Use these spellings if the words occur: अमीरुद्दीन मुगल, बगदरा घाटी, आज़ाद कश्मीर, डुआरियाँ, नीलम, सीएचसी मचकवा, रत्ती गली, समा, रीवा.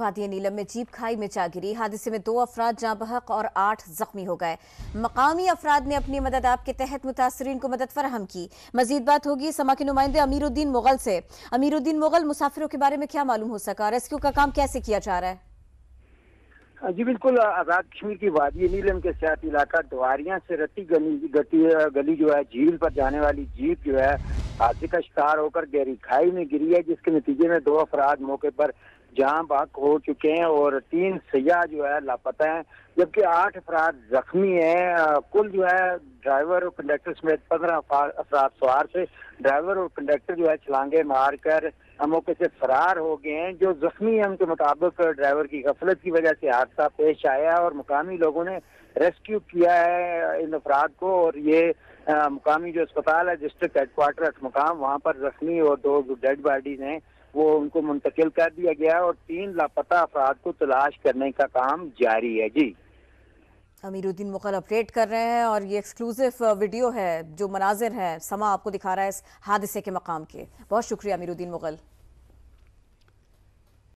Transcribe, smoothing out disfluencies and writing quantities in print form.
वादी नीलम में जीप खाई में जा गिरी। हादसे में 2 अफराद जाँ बहक और 8 ज़ख्मी हो गए। मकामी अफराद ने अपनी मदद ऐप के तहत मुतासरीन को मदद फराहम की। मजीद बात होगी समा के नुमाइंदे अमीरुद्दीन मुगल से। अमीरुद्दीन मुगल, मुसाफिरों के बारे में क्या मालूम हो सका, रेस्क्यू का काम कैसे किया जा रहा है? जी बिल्कुल, आज़ाद कश्मीर की वादी नीलम के सियासी इलाका डुआरियाँ से रत्ती गली जो है झील पर जाने वाली जीप जो है हादसे का शिकार होकर गहरी खाई में गिरी है, जिसके नतीजे में 2 अफराद मौके पर जहाँ बाक हो चुके हैं और 3 सयाह जो है लापता हैं, जबकि 8 अफराद जख्मी हैं। कुल जो है ड्राइवर और कंडक्टर समेत 15 अफराद सवार से ड्राइवर और कंडक्टर जो है छलांगे मार कर मौके से फरार हो गए हैं। जो जख्मी हैं उनके मुताबिक ड्राइवर की गफलत की वजह से हादसा पेश आया और मुकामी लोगों ने रेस्क्यू किया है इन अफराद को। और ये मुकामी जो अस्पताल है डिस्ट्रिक्ट हेडक्वार्टर मुकाम, वहाँ पर जख्मी और 2 डेड बॉडीज हैं वो उनको मुंतकिल कर दिया गया और 3 लापता अफराद को तलाश करने का काम जारी है। जी अमीरुद्दीन मुगल अपडेट कर रहे हैं और ये एक्सक्लूसिव वीडियो है, जो मनाजिर है समा आपको दिखा रहा है इस हादसे के मकाम के। बहुत शुक्रिया अमीरुद्दीन मुगल।